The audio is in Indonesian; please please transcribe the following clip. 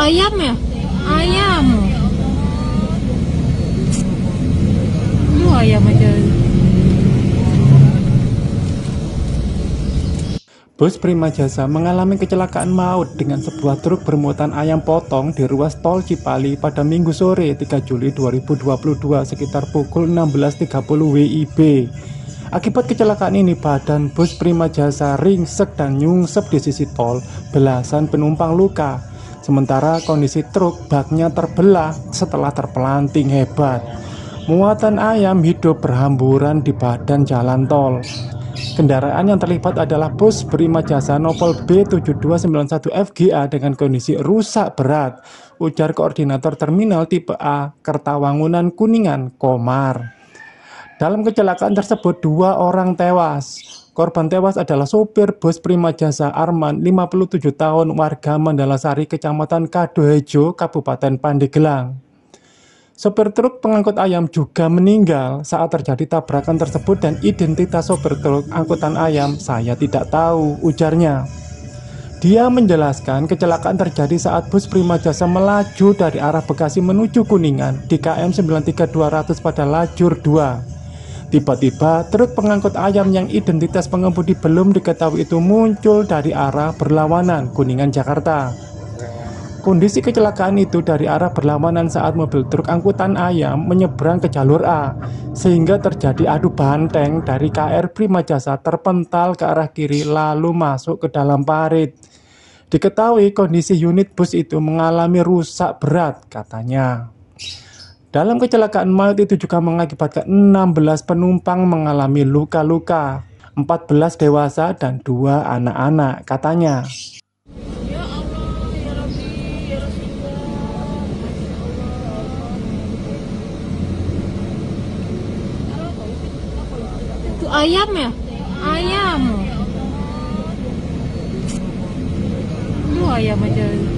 ayam ya? Ayam. Duh, ayam aja. Bus Primajasa mengalami kecelakaan maut dengan sebuah truk bermuatan ayam potong di ruas tol Cipali pada Minggu sore 3 Juli 2022 sekitar pukul 16.30 WIB. Akibat kecelakaan ini, badan bus Primajasa ringsek dan nyungsep di sisi tol, belasan penumpang luka. Sementara kondisi truk baknya terbelah setelah terpelanting hebat. Muatan ayam hidup berhamburan di badan jalan tol. Kendaraan yang terlibat adalah bus Primajasa Nopol B7291FGA dengan kondisi rusak berat, ujar koordinator terminal tipe A Kertawangunan Kuningan, Komar. Dalam kecelakaan tersebut 2 orang tewas. Korban tewas adalah sopir bus Primajasa Arman, 57 tahun, warga Mendalasari, Kecamatan Kadohejo, Kabupaten Pandeglang. Sopir truk pengangkut ayam juga meninggal saat terjadi tabrakan tersebut dan identitas sopir truk angkutan ayam saya tidak tahu, ujarnya. Dia menjelaskan kecelakaan terjadi saat bus Primajasa melaju dari arah Bekasi menuju Kuningan di KM 93200 pada lajur 2. Tiba-tiba truk pengangkut ayam yang identitas pengemudi belum diketahui itu muncul dari arah berlawanan Kuningan, Jakarta. Kondisi kecelakaan itu dari arah berlawanan saat mobil truk angkutan ayam menyeberang ke jalur A, sehingga terjadi adu banteng dari KR Primajasa terpental ke arah kiri lalu masuk ke dalam parit. Diketahui kondisi unit bus itu mengalami rusak berat, katanya. Dalam kecelakaan maut itu juga mengakibatkan 16 penumpang mengalami luka-luka, 14 dewasa dan 2 anak-anak, katanya. Ayam ya? Ayam. Duh, ayam aja.